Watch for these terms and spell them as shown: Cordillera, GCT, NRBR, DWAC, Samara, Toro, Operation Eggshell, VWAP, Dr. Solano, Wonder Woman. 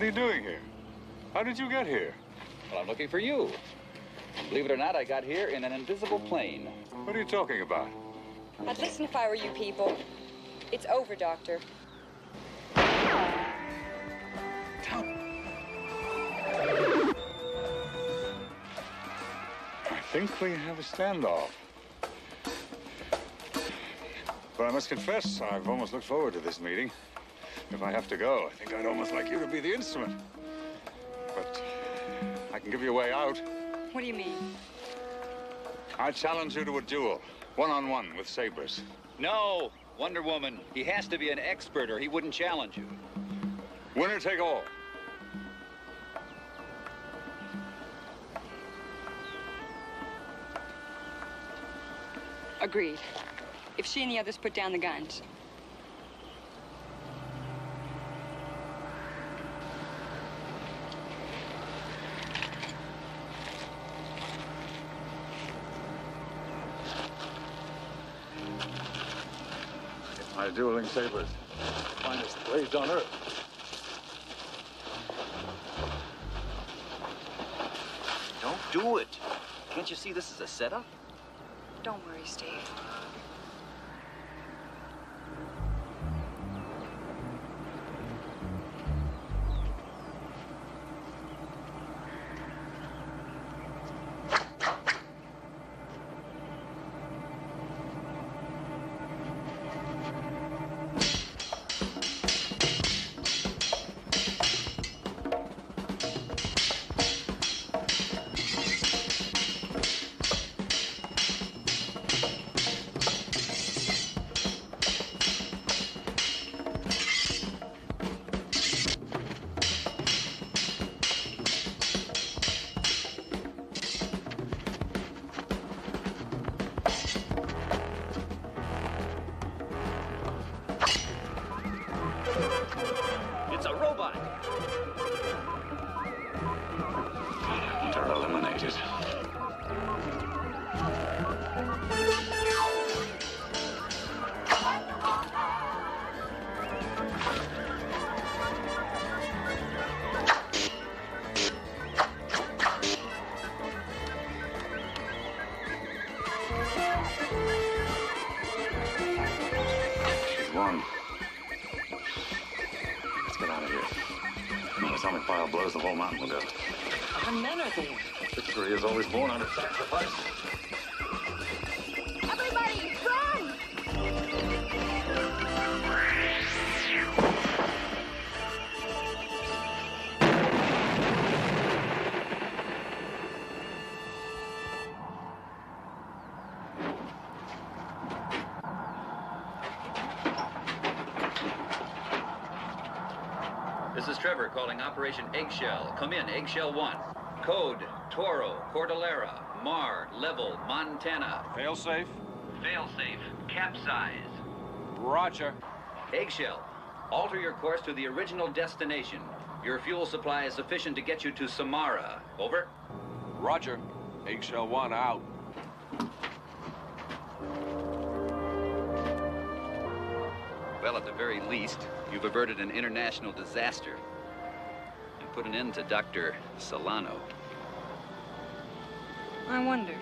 What are you doing here? How did you get here? Well, I'm looking for you. Believe it or not, I got here in an invisible plane. What are you talking about? I'd listen if I were you people. It's over, Doctor. I think we have a standoff. But I must confess, I've almost looked forward to this meeting. If I have to go, I think I'd almost like you to be the instrument. But I can give you a way out. What do you mean? I challenge you to a duel, one-on-one with sabers. No, Wonder Woman. He has to be an expert or he wouldn't challenge you. Winner take all. Agreed. If she and the others put down the guns. My dueling sabers, finest blades on earth. Don't do it. Can't you see this is a setup? Don't worry, Steve. Victory is always born under sacrifice. Everybody, run! This is Trevor calling Operation Eggshell. Come in, Eggshell 1. Code, Toro, Cordillera, Mar, Level, Montana. Failsafe? Failsafe, capsize. Roger. Eggshell, alter your course to the original destination. Your fuel supply is sufficient to get you to Samara. Over. Roger. Eggshell 1 out. Well, at the very least, you've averted an international disaster. Put an end to Dr. Solano. I wonder.